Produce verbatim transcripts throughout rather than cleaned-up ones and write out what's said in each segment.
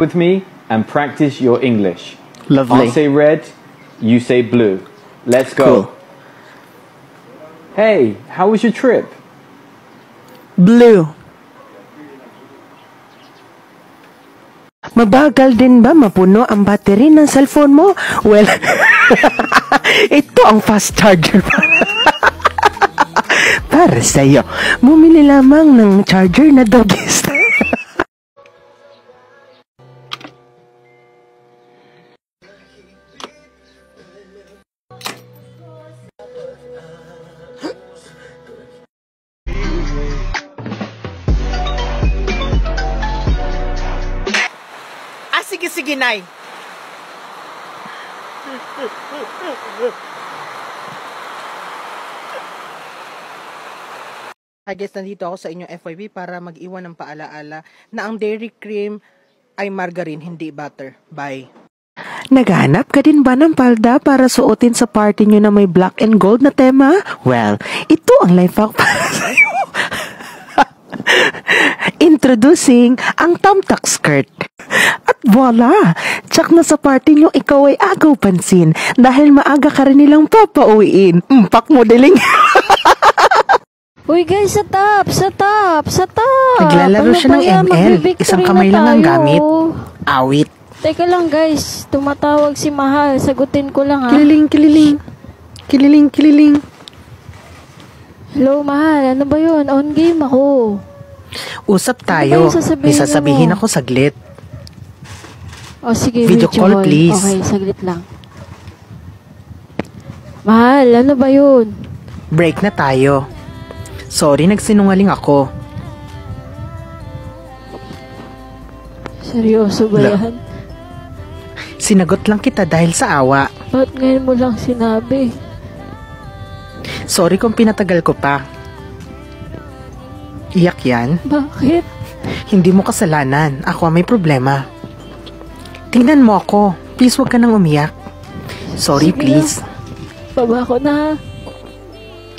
with me and practice your English. Lovely. I say red, you say blue. Let's go. Cool. Hey, how was your trip? Blue. Mabagal din ba mapuno ang battery ng cellphone mo? Well, ito ang fast charger para. Para sa'yo, bumili lamang ng charger na doggy style. Sige, Nay. I guess nandito ako sa inyong F Y B para mag-iwan ng paalaala na ang dairy cream ay margarine, hindi butter. Bye. Naghanap ka din ba ng palda para suotin sa party nyo na may black and gold na tema? Well, ito ang life hack para sa'yo. Introducing ang Tomtak skirt. Voila! Tsak na sa party nyo, ikaw ay agaw pansin dahil maaga ka rin nilang papauwiin. Mpak modeling! Uy guys, sa top! Sa top! Sa top! Naglalaro ano siya ng M L. Isang kamay lang ang gamit. Awit. Teka lang guys, tumatawag si Mahal. Sagutin ko lang ha. Kililing, kililing. Kililing, kililing. Hello Mahal, ano ba yun? On game ako. Usap tayo. Ano sasabihin May sasabihin mo? Ako saglit. O sige, video call please. Okay, saglit lang. Mahal, ano ba yun? Break na tayo. Sorry, nagsinungaling ako. Seryoso ba La yan? Sinagot lang kita dahil sa awa. Ba't ngayon mo lang sinabi? Sorry kung pinatagal ko pa. Iyak yan? Bakit? Hindi mo kasalanan. Ako may problema. Tingnan mo ako. Please, huwag ka nang umiyak. Sorry, sige please. Baba ko na.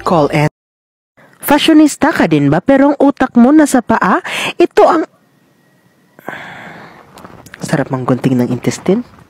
Call and... Fashionista ka din ba? Pero ang utak mo nasa paa, ito ang... Sarap mang gunting ng intestine.